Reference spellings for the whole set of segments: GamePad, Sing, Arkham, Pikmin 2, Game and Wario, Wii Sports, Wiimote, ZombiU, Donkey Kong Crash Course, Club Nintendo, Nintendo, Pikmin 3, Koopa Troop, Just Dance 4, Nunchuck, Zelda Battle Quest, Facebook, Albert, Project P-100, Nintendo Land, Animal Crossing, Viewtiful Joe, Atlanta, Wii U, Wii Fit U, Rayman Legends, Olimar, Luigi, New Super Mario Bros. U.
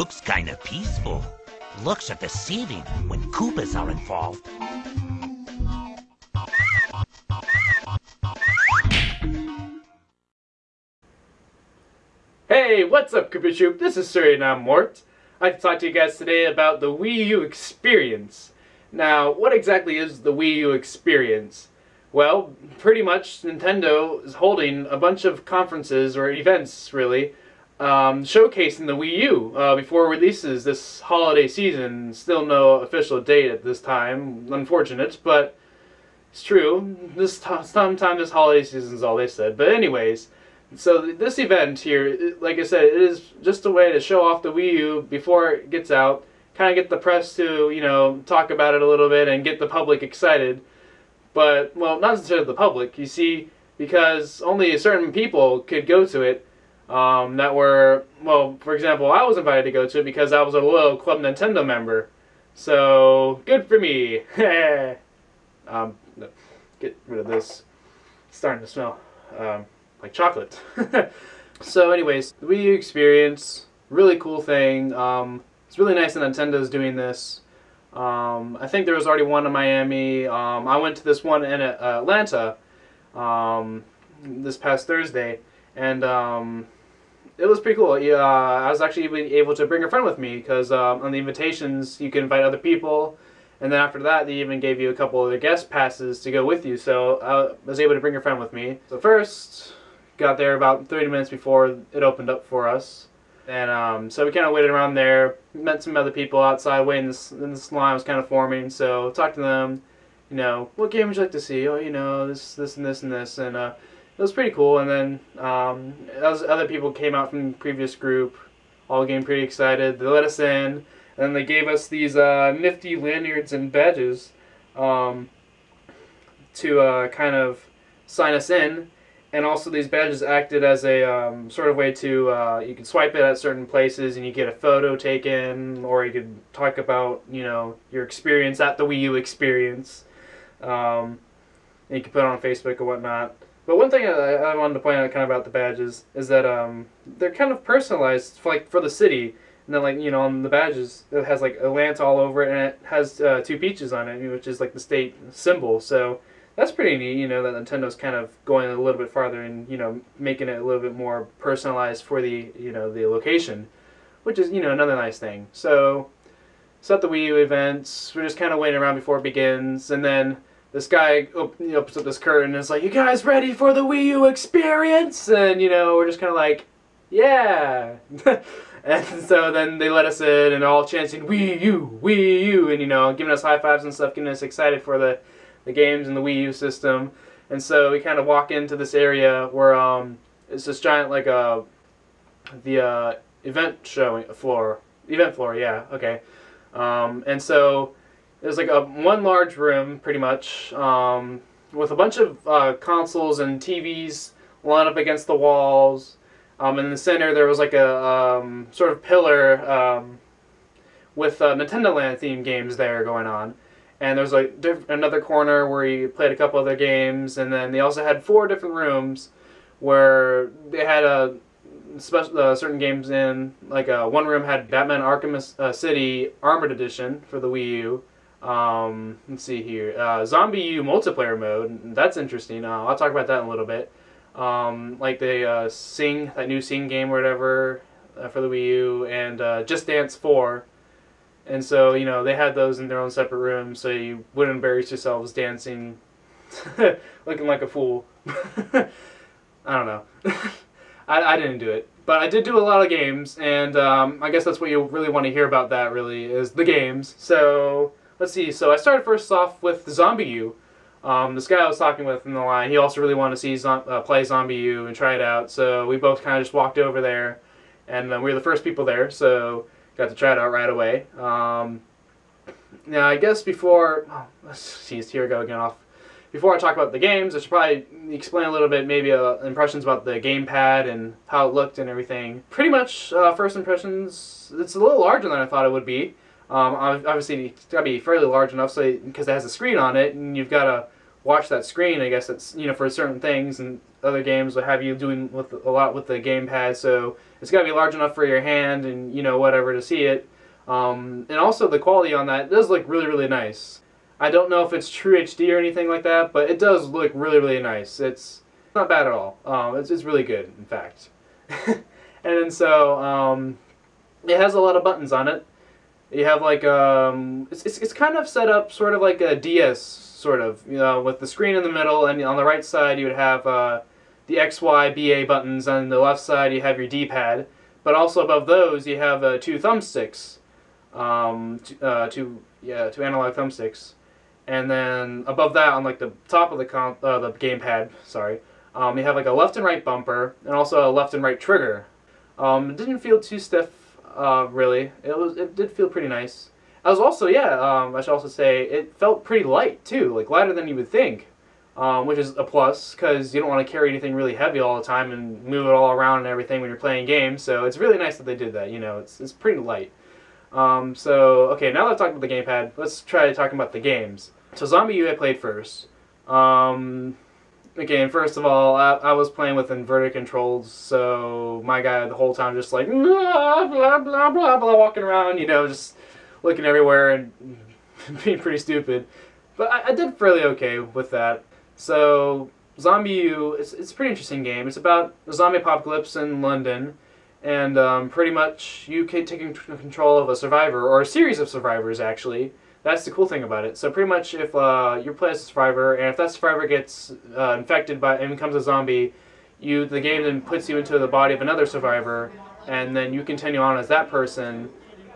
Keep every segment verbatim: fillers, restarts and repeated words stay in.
looks kinda peaceful. Looks at the deceiving when Koopas are involved. Hey, what's up, Koopa Troop? This is Suri and I'm Mort. I'd like to talk to you guys today about the Wii U experience. Now, what exactly is the Wii U experience? Well, pretty much Nintendo is holding a bunch of conferences, or events really, um, showcasing the Wii U uh, before releases this holiday season. Still no official date at this time, unfortunate, but it's true. This t sometime this holiday season is all they said. But anyways, so th this event here, like I said, it is just a way to show off the Wii U before it gets out, kind of get the press to, you know, talk about it a little bit and get the public excited. But, well, not necessarily the public, you see, because only certain people could go to it um, that were, well, for example, I was invited to go to it because I was a loyal Club Nintendo member. So, good for me. um, no, get rid of this. It's starting to smell um, like chocolate. So, anyways, the Wii U experience, really cool thing. Um, it's really nice that Nintendo's doing this. Um, I think there was already one in Miami. Um, I went to this one in uh, Atlanta um, this past Thursday, and um, it was pretty cool. Yeah, I was actually able to bring a friend with me because um, on the invitations you can invite other people, and then after that they even gave you a couple of their guest passes to go with you. So I was able to bring a friend with me. So first, got there about thirty minutes before it opened up for us. And um, so we kind of waited around there, met some other people outside waiting, this, and this line was kind of forming, so talked to them, you know, what game would you like to see? Oh, you know, this, this, and this, and this, and uh, it was pretty cool. And then um, as other people came out from the previous group, all getting pretty excited, they let us in, and they gave us these uh, nifty lanyards and badges um, to uh, kind of sign us in. And also these badges acted as a um, sort of way to, uh, you could swipe it at certain places and you get a photo taken, or you could talk about, you know, your experience at the Wii U experience. Um, and you could put it on Facebook or whatnot. But one thing I, I wanted to point out kind of about the badges is that um, they're kind of personalized for, like, for the city. And then, like, you know, on the badges, it has like Atlanta all over it, and it has uh, two peaches on it, which is like the state symbol. So that's pretty neat, you know, that Nintendo's kind of going a little bit farther and, you know, making it a little bit more personalized for the, you know, the location, which is, you know, another nice thing. So, so at the Wii U events, we're just kind of waiting around before it begins, and then this guy op opens up this curtain and is like, you guys ready for the Wii U experience? And, you know, we're just kind of like, yeah. And so then they let us in and all chanting, Wii U, Wii U, and, you know, giving us high fives and stuff, getting us excited for the the games and the Wii U system. And so we kind of walk into this area where um, it's this giant, like, uh, the uh, event showing floor. Event floor, yeah, okay. Um, and so there's like a one large room, pretty much, um, with a bunch of uh, consoles and T Vs lined up against the walls. Um, in the center there was like a um, sort of pillar um, with uh, Nintendo Land themed games there going on. And there's like another corner where you played a couple other games, and then they also had four different rooms where they had a special uh, certain games in. Like uh, one room had Batman Arkham uh, City Armored Edition for the Wii U. Um, let's see here, uh, ZombiU multiplayer mode. That's interesting. Uh, I'll talk about that in a little bit. Um, like the uh, Sing, that new Sing game or whatever uh, for the Wii U, and uh, Just Dance four. And so, you know, they had those in their own separate rooms, so you wouldn't embarrass yourselves dancing, looking like a fool. I don't know. I, I didn't do it. But I did do a lot of games, and um, I guess that's what you really want to hear about that, really, is the games. So, let's see. So I started first off with ZombiU. Um, this guy I was talking with in the line, he also really wanted to see zom uh, play ZombiU and try it out. So we both kind of just walked over there, and uh, we were the first people there, so got to try it out right away. Um, now I guess before, oh, geez, here we go again off. Before I talk about the games, I should probably explain a little bit, maybe uh, impressions about the gamepad and how it looked and everything. Pretty much uh, first impressions. It's a little larger than I thought it would be. Um, obviously, it's got to be fairly large enough so because it has a screen on it, and you've got to watch that screen. I guess that's, you know, for certain things, and other games will have you doing with a lot with the gamepad, so it's got to be large enough for your hand and, you know, whatever to see it. Um, and also the quality on that does look really, really nice. I don't know if it's true H D or anything like that, but it does look really, really nice. It's not bad at all. Um, it's, it's really good, in fact. And then so, um, it has a lot of buttons on it. You have like, um, it's, it's, it's kind of set up sort of like a D S, sort of, you know, with the screen in the middle, and on the right side you would have, uh, the X, Y, B, A buttons, and on the left side you have your D-pad, but also above those you have, uh, two thumbsticks, um, to, uh, two, yeah, two analog thumbsticks, and then above that, on like the top of the com uh, the gamepad, sorry, um, you have like a left and right bumper, and also a left and right trigger. Um, it didn't feel too stiff. Uh, really, it was. It did feel pretty nice. I was also, yeah. Um, I should also say it felt pretty light too, like lighter than you would think, um, which is a plus because you don't want to carry anything really heavy all the time and move it all around and everything when you're playing games. So it's really nice that they did that. You know, it's it's pretty light. Um, so okay, now that I've talked about the gamepad, let's try talking about the games. So ZombiU I played first. Um, Okay, and first of all, I, I was playing with inverted controls, so my guy the whole time just like, blah, blah, blah, blah, blah, walking around, you know, just looking everywhere and being pretty stupid. But I, I did fairly okay with that. So, ZombiU, it's, it's a pretty interesting game. It's about a zombie apocalypse in London, and um, pretty much you can take control of a survivor, or a series of survivors, actually. That's the cool thing about it. So pretty much if uh, you play as a survivor, and if that survivor gets uh, infected by and becomes a zombie, you the game then puts you into the body of another survivor, and then you continue on as that person.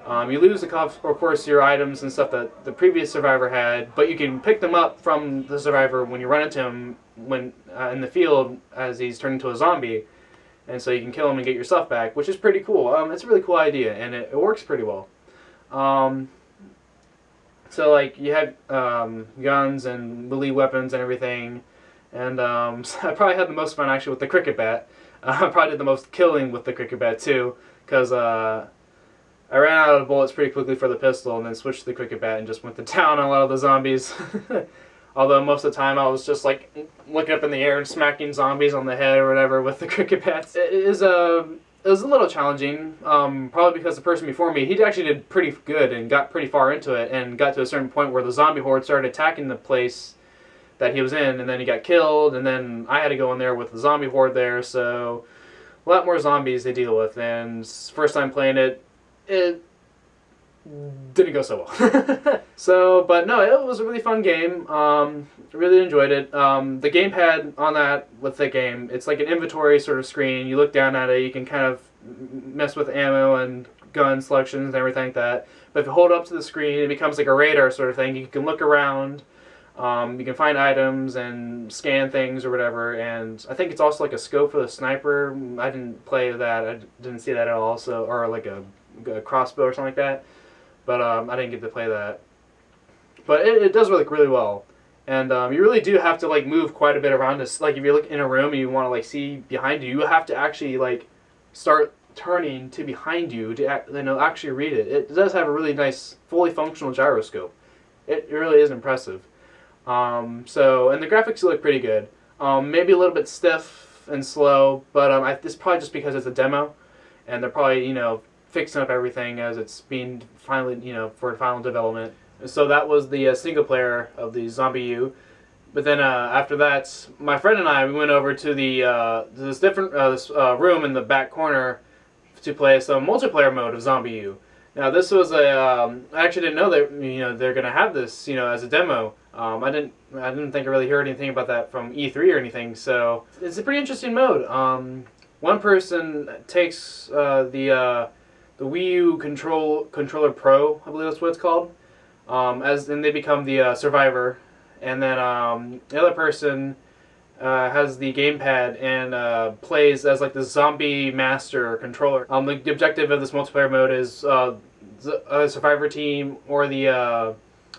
Um, you lose, the, of course, your items and stuff that the previous survivor had, but you can pick them up from the survivor when you run into him when uh, in the field as he's turned into a zombie. And so you can kill him and get your stuff back, which is pretty cool. Um, it's a really cool idea, and it, it works pretty well. Um, So like you had um, guns and melee weapons and everything, and um, so I probably had the most fun actually with the cricket bat. Uh, I probably did the most killing with the cricket bat too, because uh, I ran out of bullets pretty quickly for the pistol and then switched to the cricket bat and just went to town on a lot of the zombies. Although most of the time I was just like looking up in the air and smacking zombies on the head or whatever with the cricket bats. It is a It was a little challenging, um, probably because the person before me, he actually did pretty good and got pretty far into it and got to a certain point where the zombie horde started attacking the place that he was in, and then he got killed, and then I had to go in there with the zombie horde there, so a lot more zombies to deal with, and first time playing it, it didn't go so well. So, but no, it was a really fun game. Um, really enjoyed it. Um, the gamepad on that with the game, it's like an inventory sort of screen. You look down at it, you can kind of mess with ammo and gun selections and everything like that. But if you hold up to the screen, it becomes like a radar sort of thing. You can look around, um, you can find items and scan things or whatever. And I think it's also like a scope for the sniper. I didn't play that. I didn't see that at all. So, or like a, a crossbow or something like that. But um, I didn't get to play that. But it, it does work really well, and um, you really do have to like move quite a bit around. This, like if you look in a room and you want to like see behind you, you have to actually like start turning to behind you to act, you know, actually read it. It does have a really nice, fully functional gyroscope. It really is impressive. Um, so and the graphics look pretty good. Um, maybe a little bit stiff and slow, but um, I, it's probably just because it's a demo, and they're probably you know. fixing up everything as it's being finally, you know, for final development. So that was the uh, single player of the ZombiU. But then uh, after that, my friend and I we went over to the uh, to this different uh, this, uh, room in the back corner to play some multiplayer mode of ZombiU. Now this was a um, I actually didn't know that you know they're gonna have this you know as a demo. Um, I didn't I didn't think I really heard anything about that from E three or anything. So it's a pretty interesting mode. Um, one person takes uh, the uh, The Wii U Control Controller Pro, I believe that's what it's called. Um, as then they become the uh, survivor, and then um, the other person uh, has the gamepad and uh, plays as like the zombie master controller. Um, the objective of this multiplayer mode is uh, the survivor team or the uh,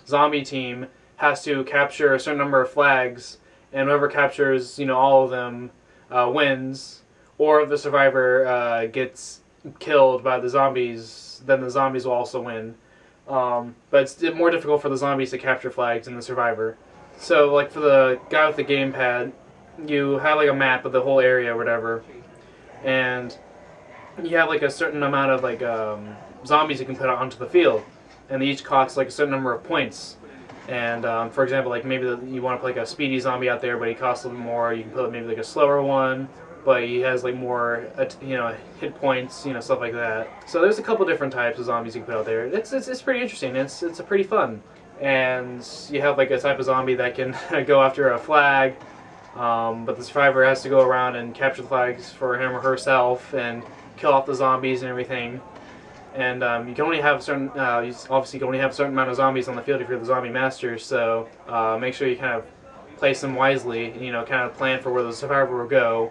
zombie team has to capture a certain number of flags, and whoever captures you know all of them uh, wins, or the survivor uh, gets killed by the zombies, then the zombies will also win. Um, but it's more difficult for the zombies to capture flags than the survivor. So, like for the guy with the gamepad, you have like a map of the whole area or whatever, and you have like a certain amount of like um, zombies you can put out onto the field, and they each cost like a certain number of points. And um, for example, like maybe the, you want to put like a speedy zombie out there, but he costs a little more. You can put maybe like a slower one, but he has like more, you know, hit points, you know, stuff like that. So there's a couple different types of zombies you can put out there. It's it's, it's pretty interesting. It's it's a pretty fun. And you have like a type of zombie that can go after a flag, um, but the survivor has to go around and capture the flags for him or herself and kill off the zombies and everything. And um, you can only have certain, uh, you obviously can only have a certain amount of zombies on the field if you're the zombie master. So uh, make sure you kind of place them wisely. You know, kind of plan for where the survivor will go.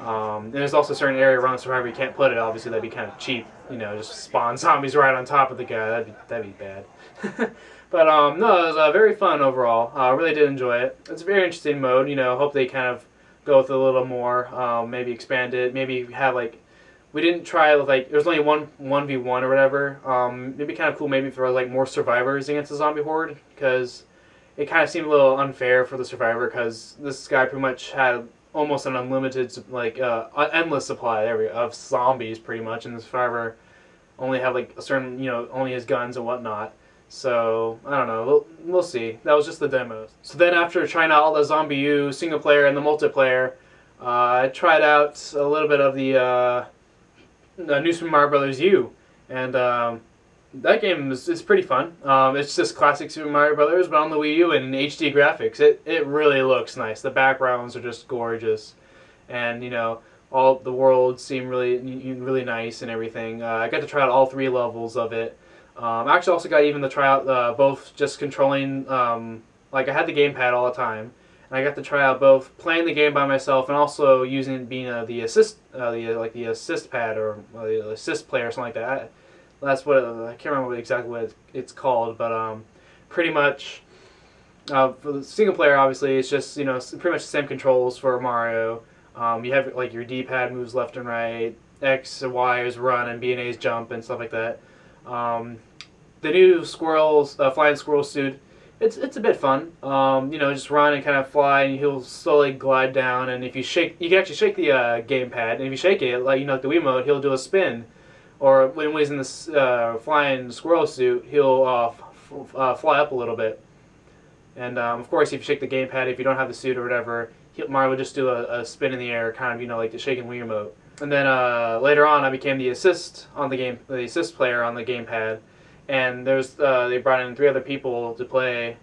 Um, and there's also a certain area around the survivor you can't put it. Obviously, that'd be kind of cheap. You know, just spawn zombies right on top of the guy. That'd be that'd be bad. But um, no, it was uh, very fun overall. I uh, really did enjoy it. It's a very interesting mode. You know, hope they kind of go with it a little more. Um, maybe expand it. Maybe have like. We didn't try like there was only one one v one or whatever. Um, it'd be kind of cool maybe if there were like more survivors against the zombie horde, because it kind of seemed a little unfair for the survivor, because this guy pretty much had almost an unlimited like uh, endless supply there we go, of zombies pretty much, and the survivor only had like a certain you know only his guns and whatnot. So I don't know. We'll, we'll see. That was just the demos. So then after trying out all the ZombiU single player and the multiplayer, uh, I tried out a little bit of the. Uh, Uh, New Super Mario Bros. U, and um, that game is, is pretty fun. Um, it's just classic Super Mario Bros. But on the Wii U and H D graphics. It it really looks nice. The backgrounds are just gorgeous, and you know all the worlds seem really really nice and everything. Uh, I got to try out all three levels of it. Um, I actually also got even to try out uh, both just controlling. Um, like I had the gamepad all the time, and I got to try out both playing the game by myself and also using being uh, the assist, uh, the uh, like the assist pad or uh, the assist player or something like that. I, that's what uh, I can't remember exactly what it's called, but um, pretty much uh, for the single player, obviously it's just you know pretty much the same controls for Mario. Um, you have like your D-pad moves left and right, X and Y is run, and B and A is jump and stuff like that. Um, the new squirrels, uh, flying squirrel suit. It's, it's a bit fun, um, you know, just run and kind of fly, and he'll slowly glide down, and if you shake, you can actually shake the uh, gamepad, and if you shake it, like, you know, like the Wiimote, he'll do a spin, or when he's in this uh, flying squirrel suit, he'll uh, f uh, fly up a little bit, and um, of course, if you shake the gamepad, if you don't have the suit or whatever, he'll, Mario will just do a, a spin in the air, kind of, you know, like the shaking Wiimote, and then uh, later on, I became the assist on the game, the assist player on the gamepad. And there's uh, they brought in three other people to play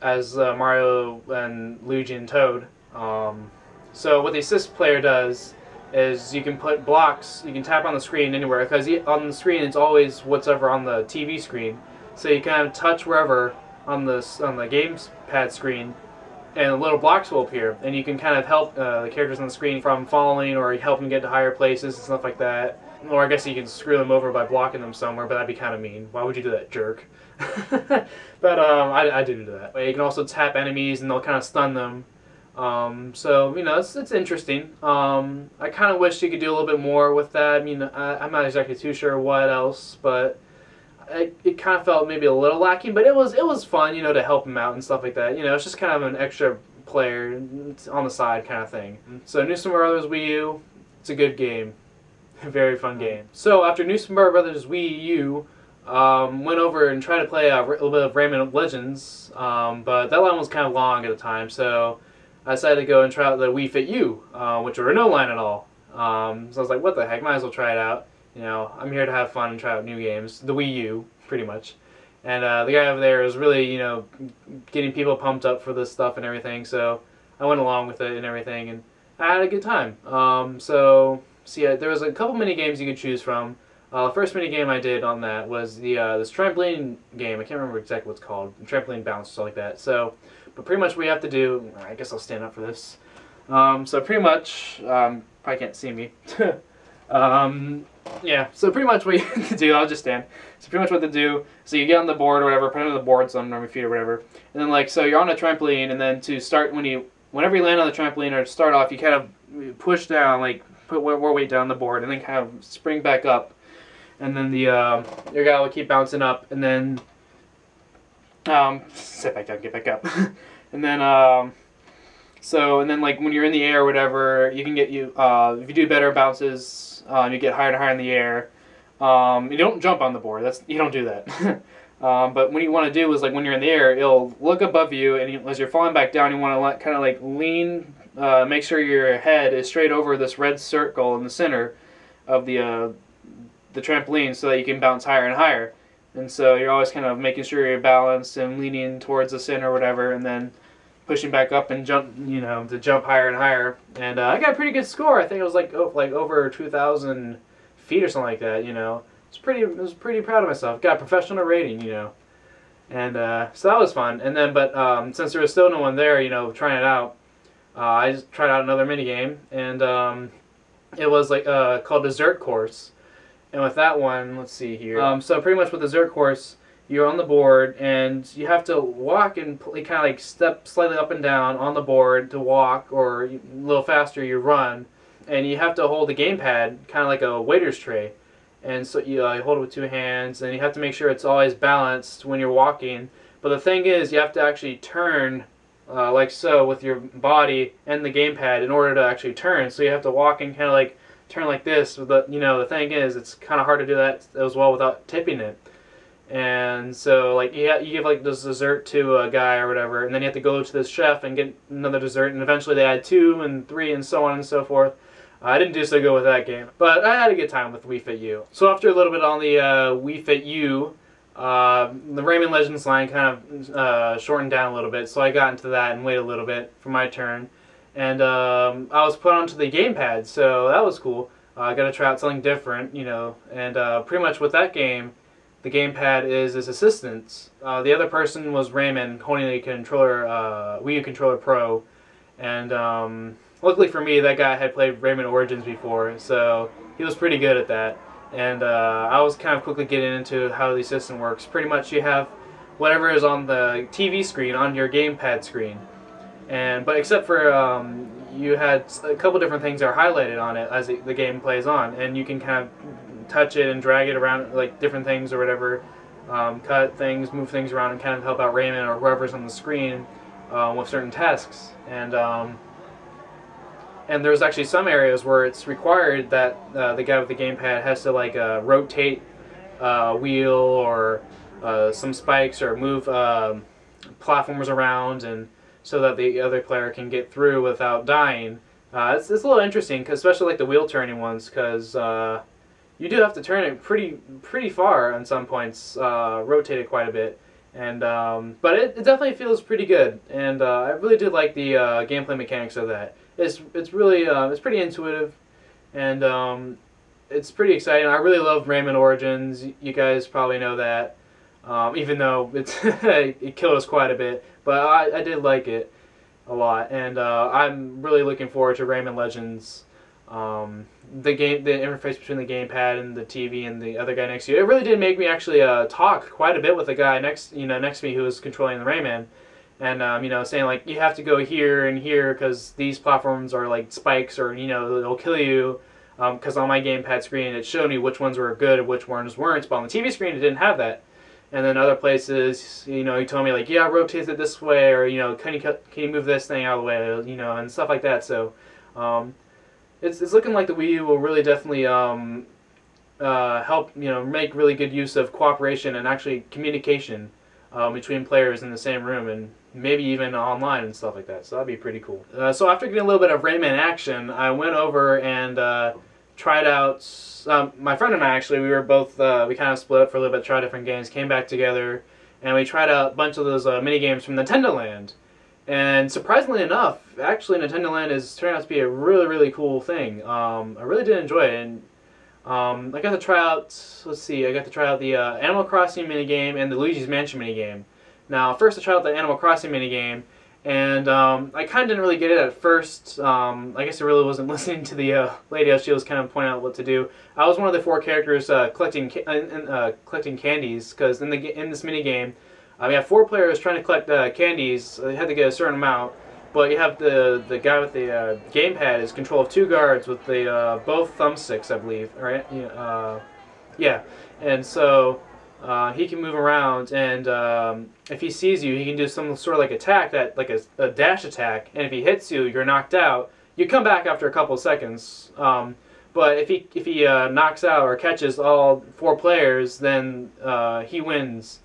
as uh, Mario and Luigi and Toad. Um, so what the assist player does is you can put blocks, you can tap on the screen anywhere, because on the screen it's always whatever on the T V screen. So you kind of touch wherever on the on the gamepad screen, and little blocks will appear, and you can kind of help uh, the characters on the screen from falling or help them get to higher places and stuff like that. Or I guess you can screw them over by blocking them somewhere, but that'd be kind of mean. Why would you do that, jerk? But um, I, I do do that. You can also tap enemies, and they'll kind of stun them. Um, so, you know, it's, it's interesting. Um, I kind of wish you could do a little bit more with that. I mean, I, I'm not exactly too sure what else, but I, it kind of felt maybe a little lacking. But it was it was fun, you know, to help them out and stuff like that. You know, it's just kind of an extra player on the side kind of thing. So, New Super Mario Bros. Wii U, it's a good game. Very fun game. So after New Super Mario Bros. Wii U, um, went over and tried to play a, a little bit of Rayman Legends, um, but that line was kind of long at the time, so I decided to go and try out the Wii Fit U, uh, which were no line at all. Um, so I was like, what the heck, might as well try it out. You know, I'm here to have fun and try out new games. The Wii U, pretty much. And uh, the guy over there was really, you know, getting people pumped up for this stuff and everything, so I went along with it and everything, and I had a good time. Um, so... So yeah, there was a couple mini games you could choose from. Uh, the first mini game I did on that was the uh, this trampoline game. I can't remember exactly what it's called. Trampoline bounce, stuff like that. So, but pretty much what you have to do. I guess I'll stand up for this. Um, so pretty much, um, probably can't see me. um, yeah. So pretty much what you have to do. I'll just stand. So pretty much what to do. So you get on the board or whatever. Put it on the board, some number of feet or whatever. And then like so, you're on a trampoline, and then to start when you whenever you land on the trampoline or start off, you kind of push down like. Put more weight down the board and then kind of spring back up, and then the uh, your guy will keep bouncing up, and then um, sit back down, get back up, and then um, So, and then like when you're in the air or whatever, you can get you, uh, if you do better bounces, uh, you get higher and higher in the air. Um, you don't jump on the board, that's, you don't do that. Um, but what you want to do is, like, when you're in the air, it'll look above you, and you, as you're falling back down, you want to let, kind of, like, lean, uh, make sure your head is straight over this red circle in the center of the, uh, the trampoline so that you can bounce higher and higher. And so you're always kind of making sure you're balanced and leaning towards the center or whatever, and then pushing back up and jump, you know, to jump higher and higher. And uh, I got a pretty good score. I think it was, like, oh, like over two thousand feet or something like that, you know. It's pretty, I was pretty proud of myself. Got a professional rating, you know. And uh, so that was fun. And then, but um, since there was still no one there, you know, trying it out, uh, I just tried out another minigame. And um, it was like uh, called Dessert Course. And with that one, let's see here. Um, so pretty much with Dessert Course, you're on the board and you have to walk and kind of like step slightly up and down on the board to walk, or a little faster you run. And you have to hold the gamepad kind of like a waiter's tray. And so you, uh, you hold it with two hands, and you have to make sure it's always balanced when you're walking. But the thing is, you have to actually turn, uh, like so, with your body and the gamepad in order to actually turn. So you have to walk and kind of like turn like this. With the, you know, the thing is, it's kind of hard to do that as well without tipping it. And so, like, you, ha you give like this dessert to a guy or whatever, and then you have to go to this chef and get another dessert, and eventually they add two and three and so on and so forth. I didn't do so good with that game, but I had a good time with Wii Fit U. So after a little bit on the uh, Wii Fit U, uh, the Rayman Legends line kind of uh, shortened down a little bit, so I got into that and waited a little bit for my turn. And um, I was put onto the gamepad, so that was cool. Uh, I got to try out something different, you know, and uh, pretty much with that game, the gamepad is his assistance. Uh, the other person was Rayman, holding the controller, uh, Wii U Controller Pro, and um, luckily for me, that guy had played Rayman Origins before, so he was pretty good at that. And uh, I was kind of quickly getting into how the system works. Pretty much you have whatever is on the T V screen on your gamepad screen. And But except for um, you had a couple different things that are highlighted on it as the, the game plays on. And you can kind of touch it and drag it around, like different things or whatever. Um, cut things, move things around, and kind of help out Rayman or whoever's on the screen uh, with certain tasks. And... Um, And there's actually some areas where it's required that uh, the guy with the gamepad has to like uh, rotate a uh, wheel or uh, some spikes or move um, platforms around, and so that the other player can get through without dying. Uh, it's, it's a little interesting, cause especially like the wheel turning ones, because uh, you do have to turn it pretty pretty far on some points, uh, rotate it quite a bit. And um, but it, it definitely feels pretty good, and uh, I really did like the uh, gameplay mechanics of that. It's, it's really, uh, it's pretty intuitive, and um, it's pretty exciting. I really love Rayman Origins, you guys probably know that, um, even though it's it killed us quite a bit, but I, I did like it a lot, and uh, I'm really looking forward to Rayman Legends. Um, the game, the interface between the gamepad and the T V and the other guy next to you, it really did make me actually uh, talk quite a bit with the guy next, you know, next to me who was controlling the Rayman. And, um, you know, saying, like, you have to go here and here because these platforms are, like, spikes or, you know, it'll kill you. Because um, on my gamepad screen, it showed me which ones were good and which ones weren't. But on the T V screen, it didn't have that. And then other places, you know, he told me, like, yeah, rotate it this way, or, you know, can you, can you move this thing out of the way, you know, and stuff like that. So, um, it's, it's looking like the Wii U will really definitely um, uh, help, you know, make really good use of cooperation and actually communication uh, between players in the same room, and maybe even online and stuff like that, so that'd be pretty cool. Uh, so after getting a little bit of Rayman action, I went over and uh, tried out, um, my friend and I actually, we were both, uh, we kind of split up for a little bit, tried different games, came back together, and we tried out a bunch of those uh, mini-games from Nintendo Land. And surprisingly enough, actually Nintendo Land is turning out to be a really, really cool thing. Um, I really did enjoy it, and um, I got to try out, let's see, I got to try out the uh, Animal Crossing minigame and the Luigi's Mansion minigame. Now, first I tried out the Animal Crossing minigame, and um, I kind of didn't really get it at first. Um, I guess I really wasn't listening to the uh, lady as she was kind of pointing out what to do. I was one of the four characters uh, collecting ca uh, collecting candies, because in the in this minigame, uh, we have four players trying to collect uh, candies. They had to get a certain amount, but you have the the guy with the uh, gamepad is control of two guards with the uh, both thumbsticks, I believe. All right, yeah, uh, yeah, and so. Uh, he can move around, and um, if he sees you, he can do some sort of like attack, that like a, a dash attack. And if he hits you, you're knocked out. You come back after a couple of seconds. Um, but if he if he uh, knocks out or catches all four players, then uh, he wins.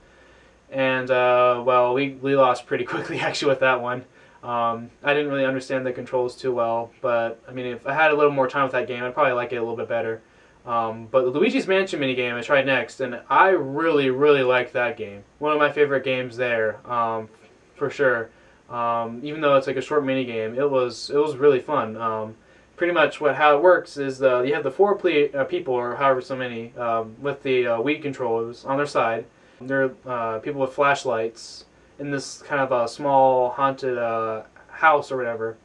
And uh, well, we we lost pretty quickly actually with that one. Um, I didn't really understand the controls too well, but I mean, if I had a little more time with that game, I'd probably like it a little bit better. Um, but the Luigi's Mansion minigame I tried next, and I really, really liked that game. One of my favorite games there, um, for sure. Um, even though it's like a short minigame, it was it was really fun. Um, pretty much what how it works is the, you have the four ple uh, people, or however so many, um, with the uh, Wii controllers on their side. They're uh, people with flashlights in this kind of a small haunted uh, house or whatever,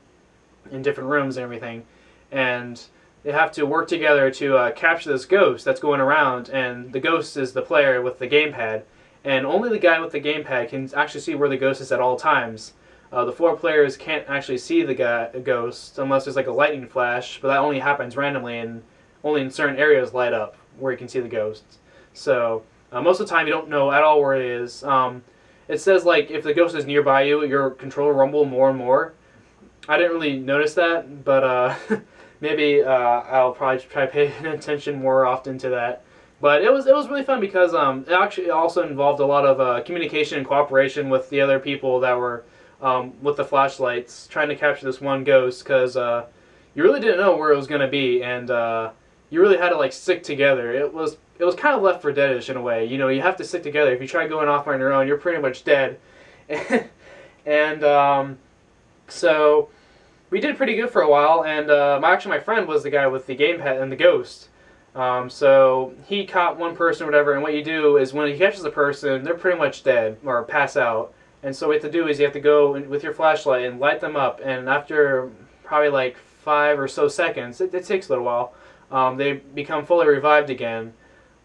in different rooms and everything. And they have to work together to uh, capture this ghost that's going around, and the ghost is the player with the gamepad, and only the guy with the gamepad can actually see where the ghost is at all times. Uh, the four players can't actually see the guy, ghost unless there's like a lightning flash, but that only happens randomly, and only in certain areas light up where you can see the ghost. So uh, most of the time you don't know at all where it is. Um, it says like if the ghost is nearby you, your controller rumble more and more. I didn't really notice that, but uh... Maybe uh, I'll probably try to pay attention more often to that. But it was it was really fun because um, it actually also involved a lot of uh, communication and cooperation with the other people that were um, with the flashlights trying to capture this one ghost, because uh, you really didn't know where it was going to be, and uh, you really had to like stick together. It was it was kind of Left for Deadish in a way. You know, you have to stick together. If you try going off on your own, you're pretty much dead. and um, so. We did pretty good for a while, and uh, my, actually my friend was the guy with the gamepad and the ghost. Um, so he caught one person or whatever, and what you do is when he catches a person, they're pretty much dead or pass out. And so what you have to do is you have to go in, with your flashlight and light them up, and after probably like five or so seconds, it, it takes a little while, um, they become fully revived again.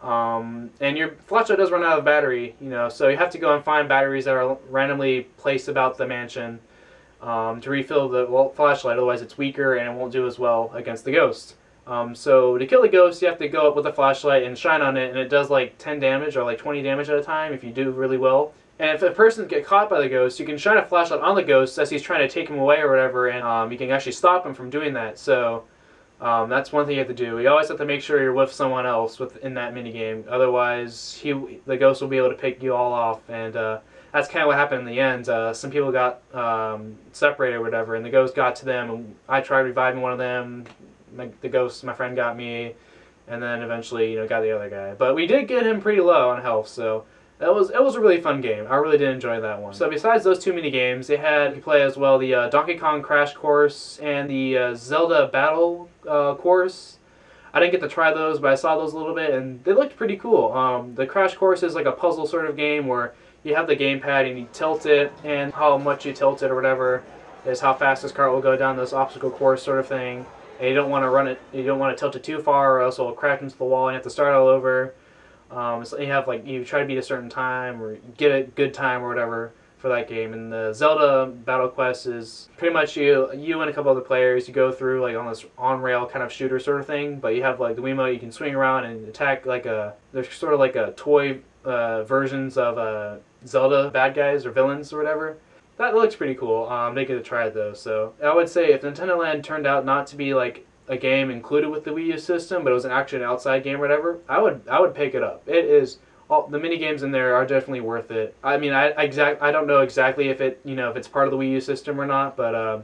Um, and your flashlight does run out of battery, you know, so you have to go and find batteries that are randomly placed about the mansion. Um, to refill the well, flashlight, otherwise it's weaker and it won't do as well against the ghost. Um, so to kill the ghost, you have to go up with a flashlight and shine on it, and it does like ten damage or like twenty damage at a time if you do really well. And if a person gets caught by the ghost, you can shine a flashlight on the ghost as he's trying to take him away or whatever, and um, you can actually stop him from doing that. So um, that's one thing you have to do. You always have to make sure you're with someone else within that minigame, otherwise he, the ghost will be able to pick you all off, and uh, that's kind of what happened in the end. Uh, some people got um, separated or whatever, and the ghost got to them, and I tried reviving one of them. My, the ghost, my friend got me, and then eventually, you know, got the other guy. But we did get him pretty low on health, so that was it was a really fun game. I really did enjoy that one. So besides those two mini games, they had you play as well the uh, Donkey Kong Crash Course and the uh, Zelda Battle uh, Course. I didn't get to try those, but I saw those a little bit, and they looked pretty cool. Um, the Crash Course is like a puzzle sort of game where you have the gamepad and you tilt it, and how much you tilt it or whatever is how fast this cart will go down this obstacle course sort of thing. And you don't want to run it, you don't want to tilt it too far, or else it'll crash into the wall and you have to start all over. Um, so you have like you try to beat a certain time or get a good time or whatever for that game. And the Zelda Battle Quest is pretty much you, you and a couple other players. You go through like on this on-rail kind of shooter sort of thing, but you have like the Wiimote you can swing around and attack like a. There's sort of like a toy uh, versions of a. Uh, Zelda bad guys or villains or whatever. That looks pretty cool. Um, they get to try it though. So I would say if Nintendo Land turned out not to be like a game included with the Wii U system, but it was an actual outside game or whatever, I would I would pick it up. It is all the mini games in there are definitely worth it. I mean I, I exact I don't know exactly if it you know if it's part of the Wii U system or not, but uh,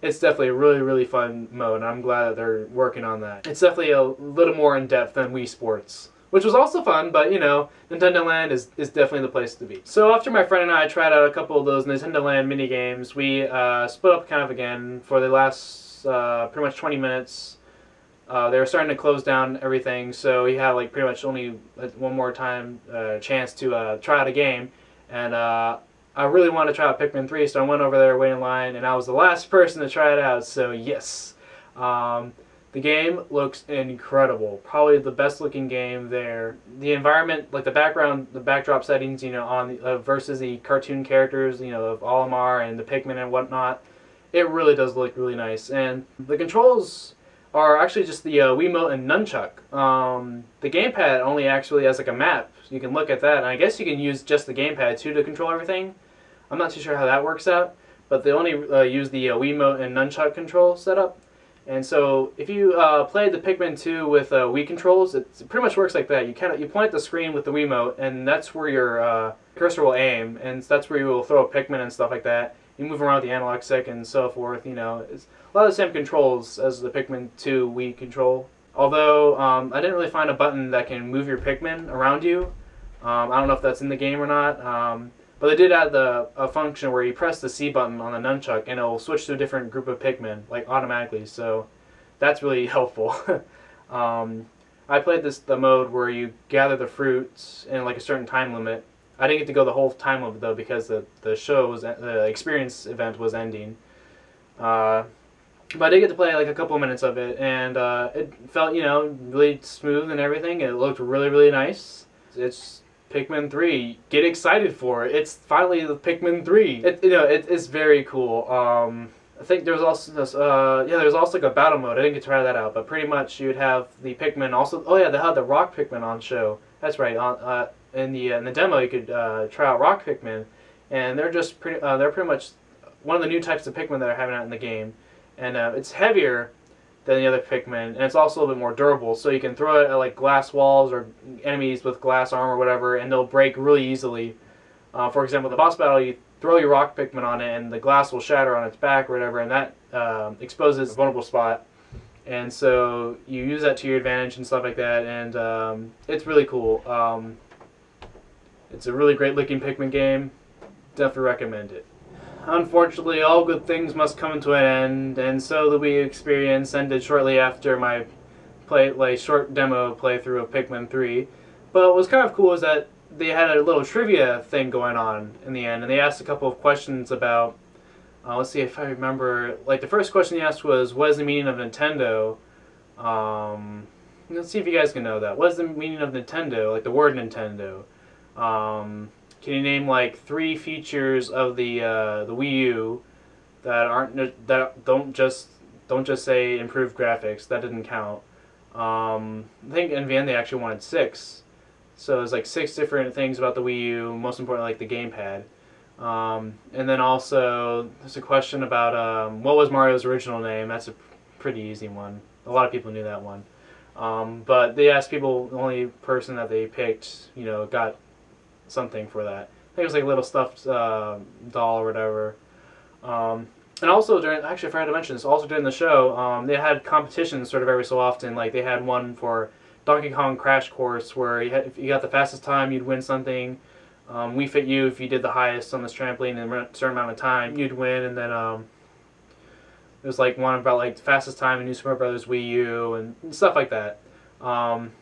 it's definitely a really really fun mode. And I'm glad that they're working on that. It's definitely a little more in depth than Wii Sports, which was also fun, but you know, Nintendo Land is, is definitely the place to be. So after my friend and I tried out a couple of those Nintendo Land minigames, we uh, split up kind of again for the last uh, pretty much twenty minutes. Uh, they were starting to close down everything, so we had like pretty much only one more time uh, chance to uh, try out a game. And uh, I really wanted to try out Pikmin three, so I went over there, waited in line, and I was the last person to try it out, so yes. Um, The game looks incredible. Probably the best looking game there. The environment, like the background, the backdrop settings, you know, on the, uh, versus the cartoon characters, you know, of Olimar and the Pikmin and whatnot. It really does look really nice. And the controls, are actually just the uh, Wiimote and Nunchuck. Um, the gamepad only actually has like a map. So you can look at that, and I guess you can use just the gamepad too to control everything. I'm not too sure how that works out, but they only uh, use the uh, Wiimote and Nunchuck control setup. And so if you uh, played the Pikmin two with uh, Wii controls, it pretty much works like that. You kind of, you point at the screen with the Wiimote, and that's where your uh, cursor will aim, and that's where you will throw a Pikmin and stuff like that. You move around with the analog stick and so forth. You know, it's a lot of the same controls as the Pikmin two Wii control. Although um, I didn't really find a button that can move your Pikmin around you. Um, I don't know if that's in the game or not. Um, But they did add the a function where you press the C button on the nunchuck and it will switch to a different group of Pikmin, like, automatically. So that's really helpful. um, I played this the mode where you gather the fruits in like a certain time limit. I didn't get to go the whole time limit though, because the the show was the experience event was ending. Uh, but I did get to play like a couple minutes of it, and uh, it felt, you know, really smooth and everything, and it looked really really nice. It's Pikmin three, get excited for it. It's finally the Pikmin three. It, you know, it, it's very cool. Um, I think there was also this, uh, yeah, there was also like a battle mode. I didn't get to try that out, but pretty much you would have the Pikmin also. Oh yeah, they had the rock Pikmin on show. That's right. On uh, in the uh, in the demo, you could uh, try out rock Pikmin, and they're just pretty. Uh, they're pretty much one of the new types of Pikmin that are having out in the game, and uh, it's heavier than the other Pikmin, and it's also a little bit more durable, so you can throw it at like glass walls or enemies with glass armor or whatever, and they'll break really easily. Uh, for example, the boss battle, you throw your rock Pikmin on it, and the glass will shatter on its back or whatever, and that uh, exposes a vulnerable spot. And so you use that to your advantage and stuff like that, and um, it's really cool. Um, it's a really great looking Pikmin game. Definitely recommend it. Unfortunately, all good things must come to an end, and so the Wii experience ended shortly after my play, like, short demo playthrough of Pikmin three. But what was kind of cool was that they had a little trivia thing going on in the end, and they asked a couple of questions about, uh, let's see if I remember, like the first question they asked was, what is the meaning of Nintendo? Um, let's see if you guys can know that. What is the meaning of Nintendo, like the word Nintendo? Um... Can you name like three features of the uh, the Wii U that aren't that don't just don't just say improved graphics? That didn't count. Um, I think in Van they actually wanted six, so there's like six different things about the Wii U. Most importantly, like the gamepad, um, and then also there's a question about um, what was Mario's original name. That's a pretty easy one. A lot of people knew that one, um, but they asked people. The only person that they picked, you know, got something for that. I think it was like a little stuffed uh, doll or whatever. Um, and also during, actually I forgot to mention this, also during the show, um, they had competitions sort of every so often. Like they had one for Donkey Kong Crash Course where you had, if you got the fastest time, you'd win something. Um, Wii Fit U, if you did the highest on this trampoline in a certain amount of time, you'd win. And then um, there was like one about like the fastest time in New Super Mario Bros. Wii U and stuff like that. Um,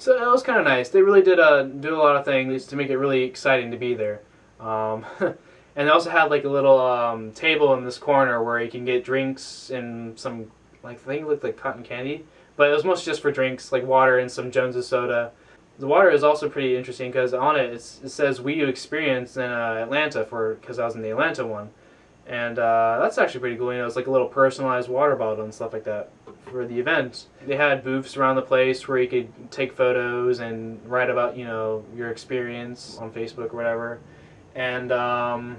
So it was kind of nice. They really did uh, do a lot of things to make it really exciting to be there. Um, and they also had like a little um, table in this corner where you can get drinks and some, like, I think it looked like cotton candy. But it was mostly just for drinks, like water and some Jones's soda. The water is also pretty interesting because on it, it's, it says Wii U Experience in uh, Atlanta, for because I was in the Atlanta one. And uh, that's actually pretty cool. You know, it's like a little personalized water bottle and stuff like that for the event. They had booths around the place where you could take photos and write about, you know, your experience on Facebook or whatever. And um,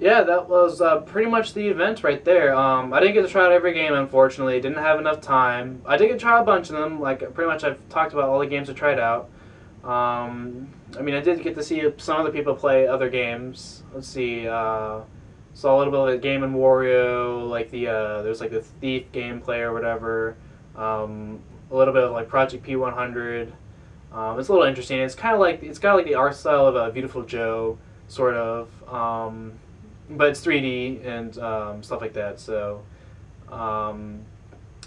yeah, that was uh, pretty much the event right there. Um, I didn't get to try out every game, unfortunately. Didn't have enough time. I did get to try a bunch of them. Like, pretty much I've talked about all the games I tried out. Um, I mean, I did get to see some other people play other games. Let's see, uh, saw a little bit of Game and Wario, like the, uh, there's like the Thief gameplay or whatever. Um, a little bit of like Project P one hundred. Um, it's a little interesting. It's kind of like, it's got like the art style of a uh, Viewtiful Joe, sort of. Um, but it's three D and um, stuff like that, so. Um,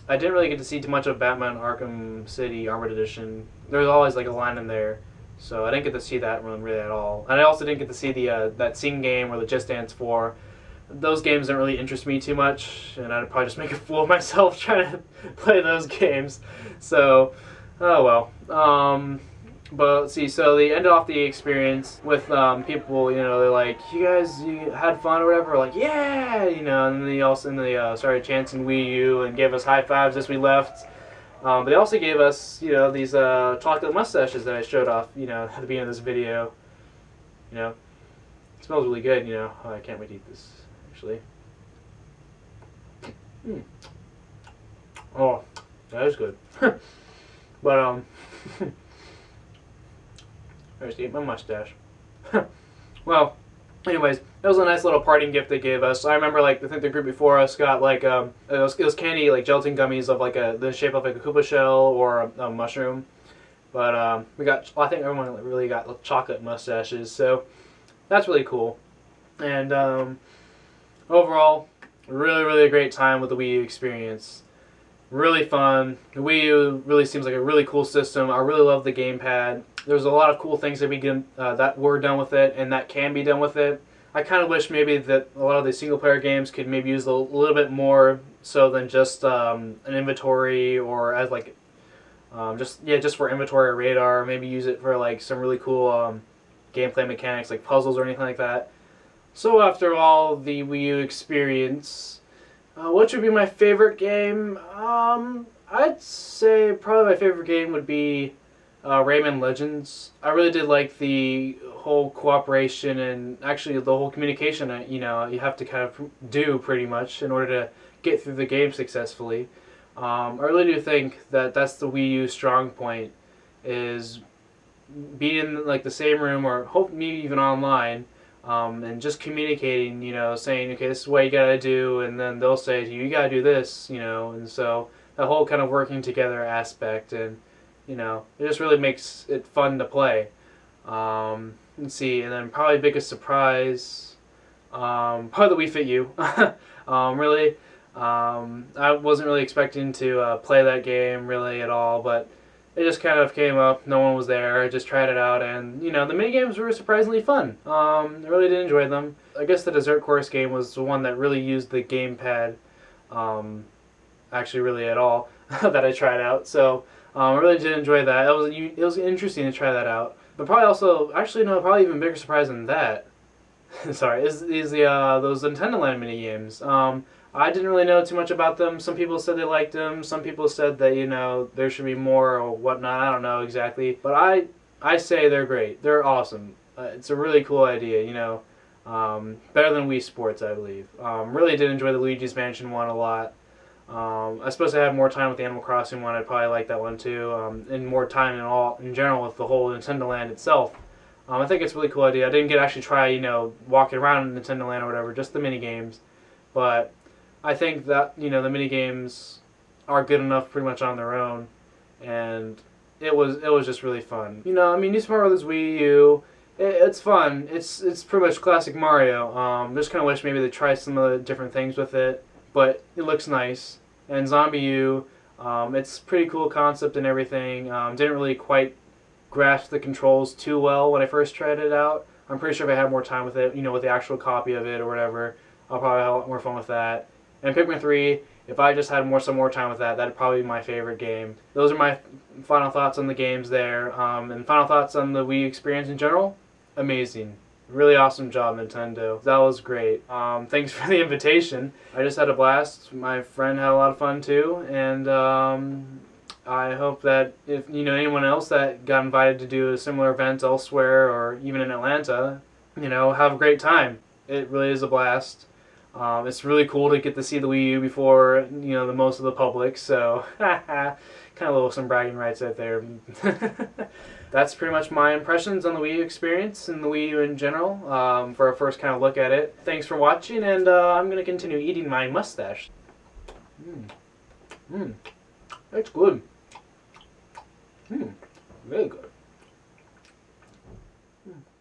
I didn't really get to see too much of Batman Arkham City Armored Edition. There's always like a line in there, so I didn't get to see that one really at all. And I also didn't get to see the uh, that Sing game or the Just Dance four. Those games don't really interest me too much, and I'd probably just make a fool of myself trying to play those games. So, oh well. Um, But see, so they ended off the experience with um, people, you know, they're like, you guys you had fun or whatever? Like, yeah, you know, and then they also and they, uh, started chanting Wii U and gave us high fives as we left. Um, but they also gave us, you know, these uh, chocolate mustaches that I showed off, you know, at the beginning of this video. You know, it smells really good, you know. Oh, I can't wait to eat this, actually. Mm. Oh, that is good. But, um... I just ate my mustache. Well, anyways, that was a nice little parting gift they gave us. I remember, like, I think the group before us got, like, um, it was, it was candy, like, gelatin gummies of, like, a, the shape of, like, a Koopa shell or a, a mushroom. But, um, we got, well, I think everyone really got like, chocolate mustaches, so that's really cool. And, um, overall, really, really great time with the Wii U experience. Really fun. The Wii U really seems like a really cool system. I really love the gamepad. There's a lot of cool things that we can, uh, that were done with it and that can be done with it. I kind of wish maybe that a lot of the single player games could maybe use a little bit more so than just um, an inventory or as like um, just yeah just for inventory or radar. Maybe use it for like some really cool um, gameplay mechanics like puzzles or anything like that. So after all the Wii U experience, uh, what should be my favorite game? Um, I'd say probably my favorite game would be Uh, Rayman Legends. I really did like the whole cooperation and actually the whole communication that, you know, you have to kind of do pretty much in order to get through the game successfully. Um, I really do think that that's the Wii U strong point, is being in like the same room or hope maybe even online um, and just communicating, you know, saying, okay, this is what you gotta do, and then they'll say to you, you gotta do this, you know, and so that whole kind of working together aspect. And you know, it just really makes it fun to play. Um, let's see, and then probably biggest surprise, um, probably the Wii Fit U. um, really, um, I wasn't really expecting to uh, play that game really at all, but it just kind of came up. No one was there. I just tried it out, and you know, the mini games were surprisingly fun. Um, I really did enjoy them. I guess the Dessert Course game was the one that really used the gamepad, um, actually really at all that I tried out. So. Um, I really did enjoy that. It was it was interesting to try that out. But probably also, actually no, probably even bigger surprise than that. Sorry, is is the uh, those Nintendo Land mini games. Um, I didn't really know too much about them. Some people said they liked them. Some people said that you know there should be more or whatnot. I don't know exactly. But I I say they're great. They're awesome. Uh, it's a really cool idea. You know, um, better than Wii Sports, I believe. Um, really did enjoy the Luigi's Mansion one a lot. Um, I suppose I had more time with the Animal Crossing one. I'd probably like that one too, um, and more time in all in general with the whole Nintendo Land itself. Um, I think it's a really cool idea. I didn't get to actually try, you know, walking around in Nintendo Land or whatever, just the mini games. But I think that you know the mini games are good enough pretty much on their own, and it was it was just really fun. You know, I mean, New Super Mario Bros. Wii U. It's fun. It's it's pretty much classic Mario. Um, just kind of wish maybe they try some of the different things with it. But it looks nice. And ZombiU, um, it's pretty cool concept and everything. Um, didn't really quite grasp the controls too well when I first tried it out. I'm pretty sure if I had more time with it, you know, with the actual copy of it or whatever, I'll probably have a lot more fun with that. And Pikmin three, if I just had more some more time with that, that'd probably be my favorite game. Those are my final thoughts on the games there. Um, and final thoughts on the Wii experience in general, amazing. Really awesome job, Nintendo. That was great. Um, thanks for the invitation. I just had a blast. My friend had a lot of fun too, and um, I hope that if you know anyone else that got invited to do a similar event elsewhere or even in Atlanta, you know, have a great time. It really is a blast. Um, it's really cool to get to see the Wii U before you know the most of the public. So, kind of a little some bragging rights out there. That's pretty much my impressions on the Wii U experience and the Wii U in general um, for our first kind of look at it. Thanks for watching, and uh, I'm going to continue eating my mustache. Mmm. Mmm. That's good. Mmm. Very good. Mm.